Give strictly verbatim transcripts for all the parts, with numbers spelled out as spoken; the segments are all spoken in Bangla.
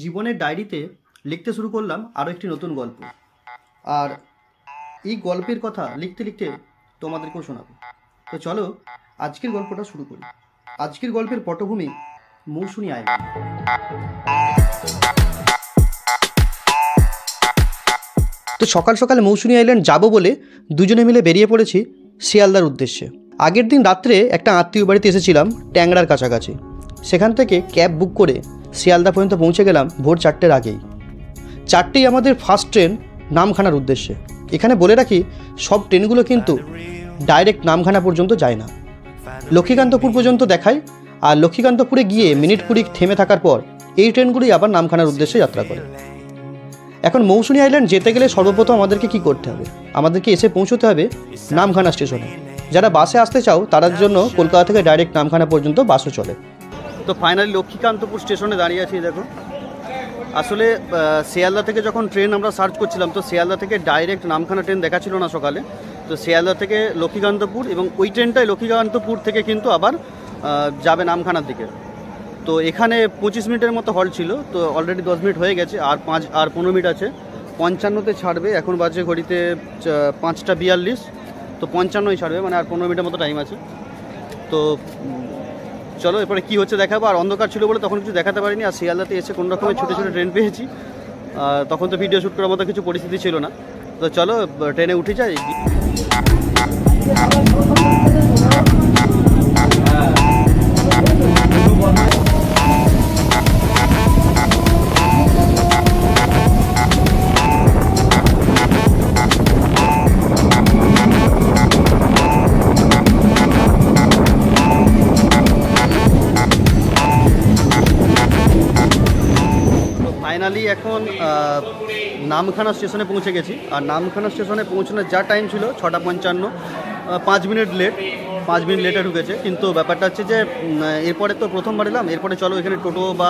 জীবনের ডায়েরিতে লিখতে শুরু করলাম আরও একটি নতুন গল্প। আর এই গল্পের কথা লিখতে লিখতে তোমাদেরকেও শোনাবো। তো চলো আজকের গল্পটা শুরু করি। আজকের গল্পের পটভূমি মৌসুনি আইল্যান্ড। তো সকাল সকাল মৌসুনি আইল্যান্ড যাব বলে দুজনে মিলে বেরিয়ে পড়েছি শিয়ালদার উদ্দেশ্যে। আগের দিন রাত্রে একটা আত্মীয় বাড়িতে এসেছিলাম ট্যাংরার কাছাকাছি। সেখান থেকে ক্যাব বুক করে শিয়ালদা পর্যন্ত পৌঁছে গেলাম ভোর চারটের আগেই। চারটেই আমাদের ফার্স্ট ট্রেন নামখানার উদ্দেশ্যে। এখানে বলে রাখি, সব ট্রেনগুলো কিন্তু ডাইরেক্ট নামখানা পর্যন্ত যায় না, লক্ষ্মীকান্তপুর পর্যন্ত দেখায়। আর লক্ষ্মীকান্তপুরে গিয়ে মিনিট কুড়ি থেমে থাকার পর এই ট্রেনগুলি আবার নামখানার উদ্দেশ্যে যাত্রা করে। এখন মৌসুনি আইল্যান্ড যেতে গেলে সর্বপ্রথম আমাদেরকে কী করতে হবে? আমাদেরকে এসে পৌঁছতে হবে নামখানা স্টেশনে। যারা বাসে আসতে চাও তাদের জন্য কলকাতা থেকে ডাইরেক্ট নামখানা পর্যন্ত বাসও চলে। তো ফাইনালি লক্ষ্মীকান্তপুর স্টেশনে দাঁড়িয়ে আছি। দেখো, আসলে শিয়ালদা থেকে যখন ট্রেন আমরা সার্চ করছিলাম তো শিয়ালদা থেকে ডাইরেক্ট নামখানা ট্রেন দেখা ছিল না সকালে। তো শিয়ালদা থেকে লক্ষ্মীকান্তপুর, এবং ওই ট্রেনটাই লক্ষ্মীকান্তপুর থেকে কিন্তু আবার যাবে নামখানার দিকে। তো এখানে পঁচিশ মিনিটের মতো হল্ট ছিল। তো অলরেডি দশ মিনিট হয়ে গেছে, আর পাঁচ আর পনেরো মিনিট আছে। পঞ্চান্নতে ছাড়বে। এখন বাজে ঘড়িতে পাঁচটা বিয়াল্লিশ, তো পঞ্চান্নই ছাড়বে, মানে আর পনেরো মিনিটের মতো টাইম আছে। তো চলো এরপরে কী হচ্ছে দেখাবো। আর অন্ধকার ছিল বলে তখন কিছু দেখাতে পারিনি। আর শিয়ালদাতে এসে কোনো রকমের ছোটো ছোটো ট্রেন পেয়েছি, তখন তো ভিডিও শ্যুট করার মতো কিছু পরিস্থিতি ছিল না। তো চলো ট্রেনে উঠে যাই। ফাইনালি এখন নামখানা স্টেশনে পৌঁছে গেছি। আর নামখানা স্টেশনে পৌঁছানোর যা টাইম ছিল ছটা পঞ্চান্ন, পাঁচ মিনিট লেট পাঁচ মিনিট লেটে ঢুকেছে। কিন্তু ব্যাপারটা হচ্ছে যে এরপরে তো প্রথমবার এলাম, এরপরে চলো এখানে টোটো বা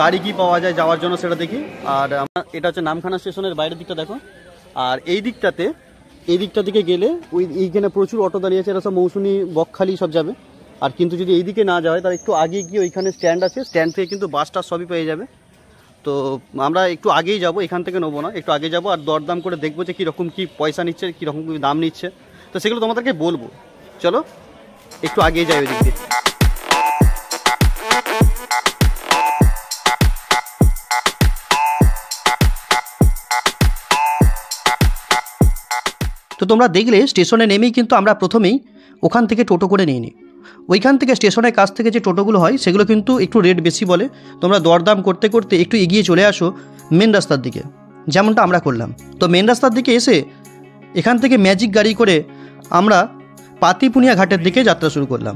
গাড়ি কি পাওয়া যায় যাওয়ার জন্য সেটা দেখি। আর আমার এটা হচ্ছে নামখানা স্টেশনের বাইরের দিকটা দেখো। আর এই দিকটাতে এই দিকটা দিকে গেলে ওই এইখানে প্রচুর অটো দাঁড়িয়ে আছে, এটা সব মৌসুনি বকখালি সব যাবে। আর কিন্তু যদি এইদিকে না যাওয়া হয় তাহলে একটু আগে গিয়ে ওইখানে স্ট্যান্ড আছে, স্ট্যান্ড থেকে কিন্তু বাসটা সবই পেয়ে যাবে। তো আমরা একটু আগেই যাব, এখান থেকে নেবো না, একটু আগে যাব। আর দরদাম করে দেখবো যে কীরকম কী পয়সা নিচ্ছে, কীরকম কী দাম নিচ্ছে, তো সেগুলো তোমাদেরকে বলবো। চলো একটু আগেই যাই ওই দিক দিয়ে। তো তোমরা দেখলে স্টেশনে নেমেই কিন্তু আমরা প্রথমেই ওখান থেকে টোটো করে নিয়ে নিই। ওইখান থেকে স্টেশনের কাছ থেকে যে টোটোগুলো হয় সেগুলো কিন্তু একটু রেট বেশি বলে। তোমরা দরদাম করতে করতে একটু এগিয়ে চলে আসো মেন রাস্তার দিকে, যেমনটা আমরা করলাম। তো মেন রাস্তার দিকে এসে এখান থেকে ম্যাজিক গাড়ি করে আমরা পাতিপুনিয়া ঘাটের দিকে যাত্রা শুরু করলাম।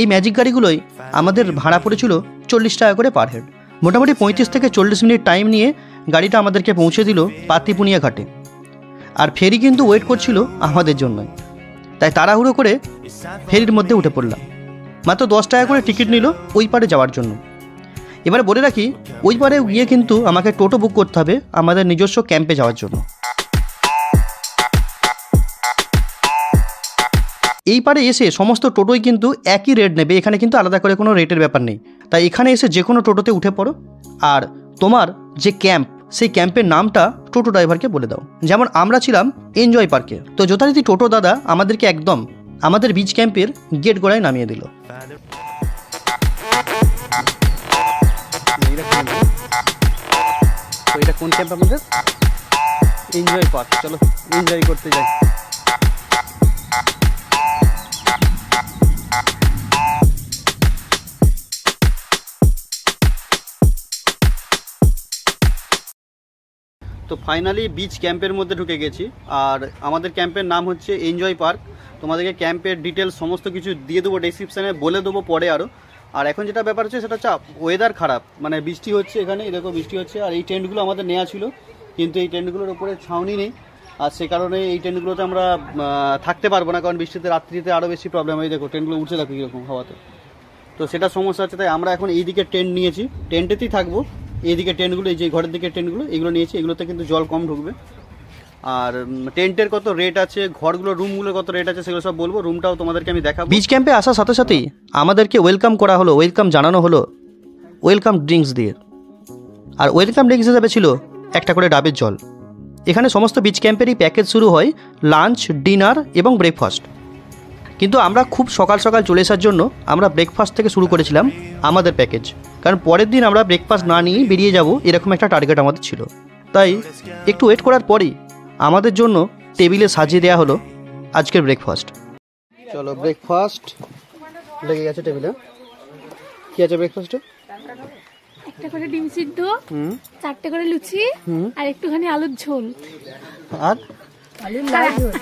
এই ম্যাজিক গাড়িগুলোই আমাদের ভাড়া পড়েছিল চল্লিশ টাকা করে পার হেড। মোটামুটি পঁয়ত্রিশ থেকে চল্লিশ মিনিট টাইম নিয়ে গাড়িটা আমাদেরকে পৌঁছে দিল পাতিপুনিয়া ঘাটে। আর ফেরি কিন্তু ওয়েট করছিল আমাদের জন্যই, তাই তাড়াহুড়ো করে ফেরির মধ্যে উঠে পড়লাম। মাত্র দশ টাকা করে টিকিট নিল ওই পারে যাওয়ার জন্য। এবারে বলে রাখি, ওই পারে গিয়ে কিন্তু আমাকে টোটো বুক করতে হবে আমাদের নিজস্ব ক্যাম্পে যাওয়ার জন্য। এই পারে এসে সমস্ত টোটোই কিন্তু একই রেট নেবে, এখানে কিন্তু আলাদা করে কোনো রেটের ব্যাপার নেই। তাই এখানে এসে যে কোনো টোটোতে উঠে পড়ো, আর তোমার যে ক্যাম্প সেই ক্যাম্পের নামটা টোটো ড্রাইভারকে বলে দাও। যেমন আমরা ছিলাম এনজয় পার্কে। তো যথারীতি টোটো দাদা আমাদেরকে একদম আমাদের বিচ ক্যাম্পের গেট গোড়ায় নামিয়ে দিল। এটা কোন ক্যাম্প আমাদের? Enjoy park. চলো এনজয় করতে যাই। তো ফাইনালি বিচ ক্যাম্পের মধ্যে ঢুকে গেছি। আর আমাদের ক্যাম্পের নাম হচ্ছে এনজয় পার্ক। তোমাদেরকে ক্যাম্পের ডিটেলস সমস্ত কিছু দিয়ে দেবো, ডেসক্রিপশানে বলে দেবো পরে আরও। আর এখন যেটা ব্যাপার হচ্ছে সেটা হচ্ছে ওয়েদার খারাপ, মানে বৃষ্টি হচ্ছে এখানে, এরকম বৃষ্টি হচ্ছে। আর এই টেন্টগুলো আমাদের নেওয়া ছিল, কিন্তু এই টেন্টগুলোর ওপরে ছাউনি নেই, আর সে কারণে এই টেন্টগুলোতে আমরা থাকতে পারবো না, কারণ বৃষ্টিতে রাত্রিতে আরও বেশি প্রবলেম হয়। দেখো টেন্টগুলো উঠছে, দেখো কীরকম হাওয়াতে। তো সেটা সমস্যা হচ্ছে, তাই আমরা এখন এইদিকে টেন্ট নিয়েছি, টেন্টেতেই থাকবো। এইদিকে টেন্টগুলো, এই যে ঘরের দিকে টেন্টগুলো, এগুলো নিয়েছি, এগুলোতে কিন্তু জল কম ঢুকবে। আর টেন্টের কত রেট আছে, ঘরগুলো রুমগুলোর কত রেট আছে সেগুলো সব বলবো, রুমটাও তোমাদেরকে আমি দেখাবো। বিচ ক্যাম্পে আসার সাথে সাথেই আমাদেরকে ওয়েলকাম করা হলো, ওয়েলকাম জানানো হলো ওয়েলকাম ড্রিঙ্কস দিয়ে। और वेलकाम ड्रिंक्स हिसाबे छिलो एकटा करे डाबेर जल। एखाने समस्त बीच कैम्पेरई पैकेज शुरू हय लांच डिनार एबं ब्रेकफास्ट। किन्तु आमरा खूब सकाल सकाल चले आसार जोन्नो आमरा ब्रेकफास्ट थेके शुरू करेछिलाम आमादेर पैकेज, कारण परेर दिन आमरा ब्रेकफास्ट ना निये बेरिये जाबो एरकम एकटा टार्गेट आमादेर छिलो। ताई एकटु वेट करार परेई आमादेर जोन्नो टेबिले साजिये देया हलो आजकेर ब्रेकफास्ट। चलो ब्रेकफास्ट लेगे गेছে टेबिले। কি আছে ব্রেকফাস্টে? একটা করে ডিম সিদ্ধ, হুম, চারটে করে লুচি আর একটুখানি আলুর ঝোল। আর আলুর ঝোল।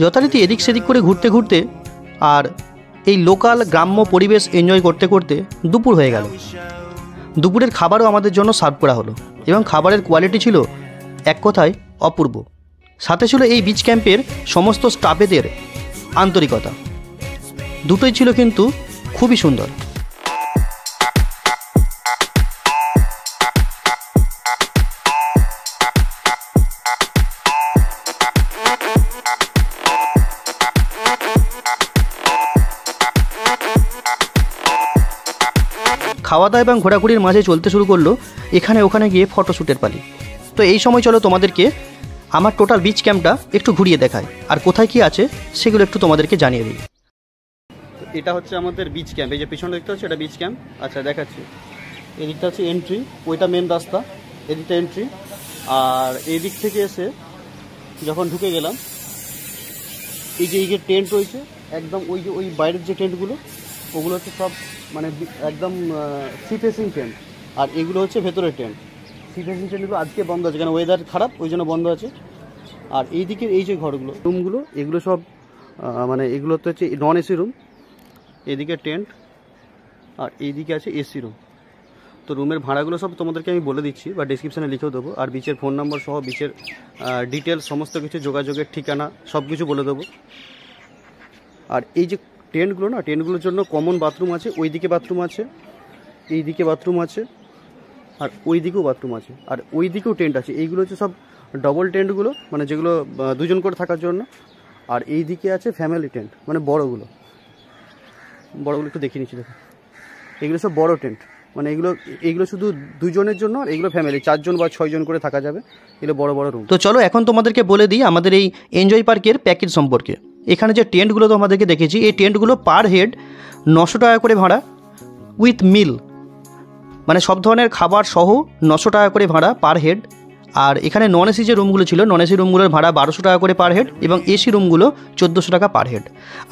যথারীতি এদিক সেদিক করে ঘুরতে ঘুরতে আর এই লোকাল গ্রাম্য পরিবেশ এনজয় করতে করতে দুপুর হয়ে গেল। দুপুরের খাবারও আমাদের জন্য সার্ভ করা হলো এবং খাবারের কোয়ালিটি ছিল এক কথায় অপূর্ব। সাথে ছিল এই বিচ ক্যাম্পের সমস্ত স্টাফেদের আন্তরিকতা, দুটোই ছিল কিন্তু খুবই সুন্দর। খাওয়া দাওয়া এবং ঘোরাঘুরির মাঝে চলতে শুরু করলো এখানে ওখানে গিয়ে ফটোশ্যুটের পালি। তো এই সময় চলো তোমাদেরকে আমার টোটাল বিচ ক্যাম্পটা একটু ঘুরিয়ে দেখায় আর কোথায় কি আছে সেগুলো একটু তোমাদেরকে জানিয়ে দিই। এটা হচ্ছে আমাদের বিচ ক্যাম্প, এই যে পিছনে দেখতে হচ্ছে এটা বিচ ক্যাম্প। আচ্ছা দেখাচ্ছি, এদিকটা হচ্ছে এন্ট্রি, ওইটা মেন রাস্তা, এদিকটা এন্ট্রি। আর এই দিক থেকে এসে যখন ঢুকে গেলাম এই যে এই যে টেন্ট রয়েছে একদম ওই যে ওই বাইরের যে টেন্টগুলো ওগুলো হচ্ছে সব মানে একদম সি ফেসিং টেন্ট, আর এগুলো হচ্ছে ভেতরের টেন্ট। সি ফেসিং টেন্টগুলো আজকে বন্ধ আছে কারণ ওয়েদার খারাপ, ওই জন্য বন্ধ আছে। আর এই দিকের এই যে ঘরগুলো রুমগুলো এগুলো সব মানে এগুলো তো হচ্ছে নন এসি রুম, এদিকে টেন্ট আর এইদিকে আছে এসি রুম। তো রুমের ভাড়াগুলো সব তোমাদেরকে আমি বলে দিচ্ছি বা ডিসক্রিপশানে লিখেও দেবো, আর বিচের ফোন নম্বর সহ বিচের ডিটেলস সমস্ত কিছু যোগাযোগের ঠিকানা সব কিছু বলে দেবো। আর এই যে টেন্টগুলো না টেন্টগুলোর জন্য কমন বাথরুম আছে, ওই দিকে বাথরুম আছে, এই দিকে বাথরুম আছে আর ওই দিকেও বাথরুম আছে আর ওই দিকেও টেন্ট আছে। এইগুলো হচ্ছে সব ডবল টেন্টগুলো মানে যেগুলো দুজন করে থাকার জন্য। আর এই দিকে আছে ফ্যামিলি টেন্ট মানে বড়গুলো, বড়গুলো একটু দেখিয়ে নিচ্ছি দেখো, এগুলো সব বড় টেন্ট মানে এগুলো এগুলো শুধু দুজনের জন্য আর এগুলো ফ্যামিলি চারজন বা ছয়জন করে থাকা যাবে, এগুলো বড় বড় রুম। তো চলো এখন তোমাদেরকে বলে দিই আমাদের এই এনজয় পার্কের প্যাকেজ সম্পর্কে। এখানে যে টেন্টগুলো তো আমাদেরকে দেখেছি এই টেন্টগুলো পার হেড নশো টাকা করে ভাড়া উইথ মিল, মানে সব ধরনের খাবার সহ নশো টাকা করে ভাড়া পার হেড। আর এখানে নন এসি যে রুমগুলো ছিল নন এসি রুমগুলোর ভাড়া বারোশো টাকা করে পার হেড এবং এসি রুমগুলো চোদ্দোশো টাকা পার হেড।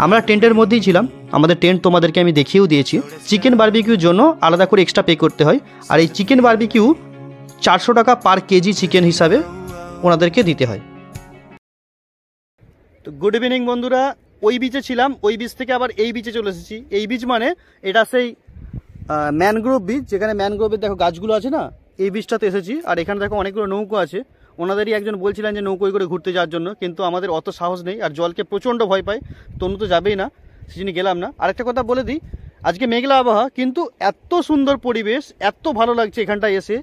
আমরা টেন্টের মধ্যেই ছিলাম, আমাদের টেন্ট তোমাদেরকে আমি দেখিয়েও দিয়েছি। চিকেন বারবিকিউর জন্য আলাদা করে এক্সট্রা পে করতে হয়, আর এই চিকেন বারবিকিউ চারশো টাকা পার কেজি চিকেন হিসাবে ওনাদেরকে দিতে হয়। গুড ইভিনিং বন্ধুরা, ওই বিচে ছিলাম, ওই বিচ থেকে আবার এই বিচে চলে এসেছি। এই বিচ মানে এটা সেই ম্যানগ্রোভ বিচ, যেখানে ম্যানগ্রোভের দেখো গাছগুলো আছে না, এই বিচটাতে এসেছি। আর এখানে দেখো অনেকগুলো নৌকো আছে, ওনাদেরই একজন বলছিলেন যে নৌকোয় করে ঘুরতে যাওয়ার জন্য, কিন্তু আমাদের অত সাহস নেই আর জলকে প্রচণ্ড ভয় পাই, তনু তো যাবেই না, সেজন্য গেলাম না। আরেকটা কথা বলে দিই, আজকে মেঘলা আবহাওয়া কিন্তু এত সুন্দর পরিবেশ, এত ভালো লাগছে এখানটা এসে,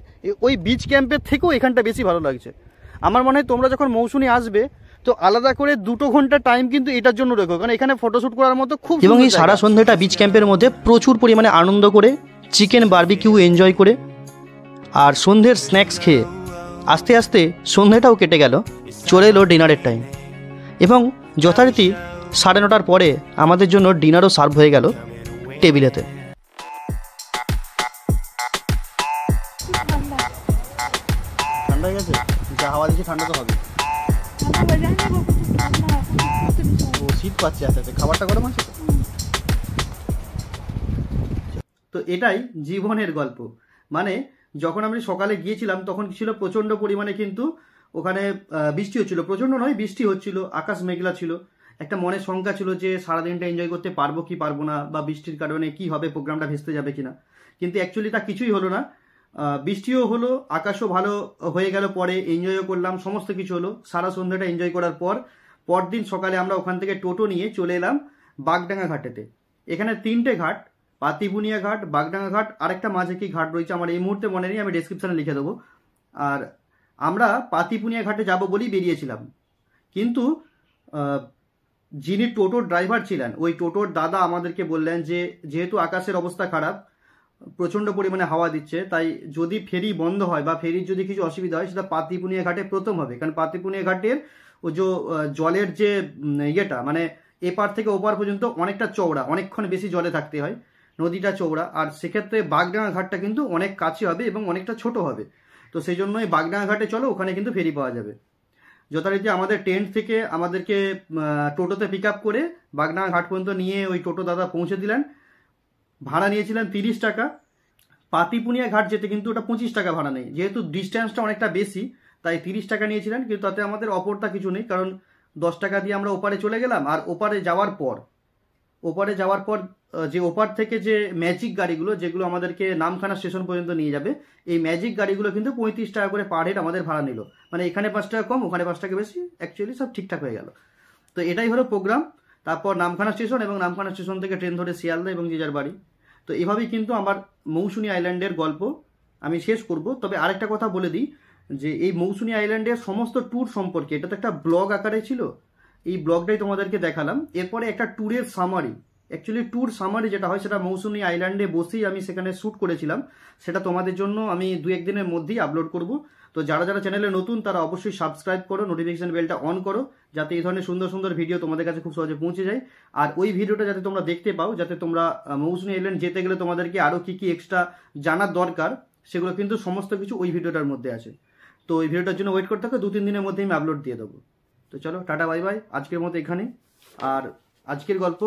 ওই বিচ ক্যাম্পের থেকেও এখানটা বেশি ভালো লাগছে। আমার মনে হয় তোমরা যখন মৌসুমি আসবে তো আলাদা করে দুটো ঘন্টা টাইম কিন্তু এটার জন্য রেখো, কারণ এখানে ফটোশুট করার মতো খুব। এবং এই সারা সন্ধ্যাটা বিচ ক্যাম্পের মধ্যে প্রচুর পরিমাণে আনন্দ করে চিকেন বারবিকিউ এনজয় করে আর সন্ধ্যের স্ন্যাক্স খেয়ে আস্তে আস্তে সন্ধ্যাটাও কেটে গেল। চলে এলো ডিনারের টাইম এবং যথারীতি সাড়ে নটার পরে আমাদের জন্য ডিনারও সার্ভ হয়ে গেল টেবিলেতে। ঠান্ডা হয়ে গেছে, যা হাওয়া দিচ্ছে ঠান্ডা তো হবে। তো এটাই জীবনের গল্প। মানে যখন আমি সকালে গিয়েছিলাম তখন ছিল প্রচন্ড পরিমাণে, কিন্তু ওখানে বৃষ্টি হচ্ছিল, প্রচন্ড নয় বৃষ্টি হচ্ছিল, আকাশ মেঘলা ছিল, একটা মনে শঙ্কা ছিল যে সারাদিনটা এনজয় করতে পারবো কি পারবো না, বা বৃষ্টির কারণে কি হবে, প্রোগ্রামটা ভেস্তে যাবে কিনা। কিন্তু অ্যাকচুয়ালি তা কিছুই হলো না, বৃষ্টিও হলো, আকাশও ভালো হয়ে গেল, পরে এনজয়ও করলাম, সমস্ত কিছু হলো। সারা সন্ধ্যাটা এনজয় করার পর পরদিন সকালে আমরা ওখান থেকে টোটো নিয়ে চলে এলাম বাগডাঙ্গা ঘাটেতে। এখানে তিনটে ঘাট, পাতিবুনিয়া ঘাট, বাগডাঙ্গা ঘাট আর একটা মাঝে কি ঘাট রয়েছে আমার এই মুহূর্তে মনে নেই, আমি ডেসক্রিপশানে লিখে দেবো। আর আমরা পাতিপুনিয়া ঘাটে যাব বলেই বেরিয়েছিলাম, কিন্তু যিনি টোটোর ড্রাইভার ছিলেন ওই টোটোর দাদা আমাদেরকে বললেন যে যেহেতু আকাশের অবস্থা খারাপ, প্রচণ্ড পরিমাণে হাওয়া দিচ্ছে, তাই যদি ফেরি বন্ধ হয় বা ফেরির যদি কিছু অসুবিধা হয় সেটা পাতিপুনিয়া ঘাটে প্রথম হবে। কারণ পাতিপুনিয়া ঘাটের ও যে জলের যে ইয়েটা মানে এপার থেকে ওপার পর্যন্ত অনেকটা চওড়া, অনেকক্ষণ বেশি জলে থাকতে হয়, নদীটা চওড়া, আর সেক্ষেত্রে বাগডাঙ্গা ঘাটটা কিন্তু অনেক কাছে হবে এবং অনেকটা ছোট হবে। তো সেই জন্যই বাগডাঙ্গা ঘাটে চলো, ওখানে কিন্তু ফেরি পাওয়া যাবে। যথারীতি আমাদের টেন্ট থেকে আমাদেরকে টোটোতে পিক আপ করে বাগডাঙ্গা ঘাট পর্যন্ত নিয়ে ওই টোটো দাদা পৌঁছে দিলেন। ভাড়া নিয়েছিলেন তিরিশ টাকা, পাতিপুনিয়া ঘাট যেতে কিন্তু ওটা পঁচিশ টাকা ভাড়া নেই, যেহেতু ডিস্ট্যান্সটা অনেকটা বেশি তাই তিরিশ টাকা নিয়েছিলেন। কিন্তু তাতে আমাদের অপরটা কিছু নেই, কারণ দশ টাকা দিয়ে আমরা ওপারে চলে গেলাম। আর ওপারে যাওয়ার পর ওপারে যাওয়ার পর যে ওপার থেকে যে ম্যাজিক গাড়িগুলো যেগুলো আমাদেরকে নামখানা স্টেশন পর্যন্ত নিয়ে যাবে, এই ম্যাজিক গাড়িগুলো কিন্তু পঁয়ত্রিশ টাকা করে পার হেড আমাদের ভাড়া নিল। মানে এখানে পাঁচ টাকা কম, ওখানে পাঁচ টাকা বেশি, অ্যাকচুয়ালি সব ঠিকঠাক হয়ে গেল। তো এটাই হলো প্রোগ্রাম। তারপর নামখানা স্টেশন এবং নামখানা স্টেশন থেকে ট্রেন ধরে শিয়ালদা এবং যে যার বাড়ি। তো এভাবেই কিন্তু আমার মৌসুনি আইল্যান্ডের গল্প আমি শেষ করব। তবে আরেকটা কথা বলে দিই যে এই মৌসুনি আইল্যান্ডের সমস্ত ট্যুর সম্পর্কে এটা তো একটা ব্লগ আকারে ছিল, এই ব্লগটাই তোমাদেরকে দেখালাম। এরপরে একটা ট্যুরের সামারি, অ্যাকচুয়ালি ট্যুর সামারি যেটা হয় সেটা মৌসুনি আইল্যান্ডে বসেই আমি সেখানে শ্যুট করেছিলাম, সেটা তোমাদের জন্য আমি দু একদিনের মধ্যেই আপলোড করব। তো যারা যারা চ্যানেলে নতুন তারা অবশ্যই সাবস্ক্রাইব করো, নোটিফিকেশন বেলটা অন করো, যাতে এই ধরনের সুন্দর সুন্দর ভিডিও তোমাদের কাছে খুব সহজে পৌঁছে যায়। আর ওই ভিডিওটা যাতে তোমরা দেখতে পাও, যাতে তোমরা মৌসুনি আইল্যান্ড যেতে গেলে তোমাদেরকে আরও কী কী এক্সট্রা জানার দরকার সেগুলো কিন্তু সমস্ত কিছু ওই ভিডিওটার মধ্যে আছে। তো ওই ভিডিওটার জন্য ওয়েট করতে থাকো, দু তিন দিনের মধ্যে আমি আপলোড দিয়ে দেবো। তো চলো টাটা বাই বাই, আজকের মতো এখানে। আর আজকের গল্প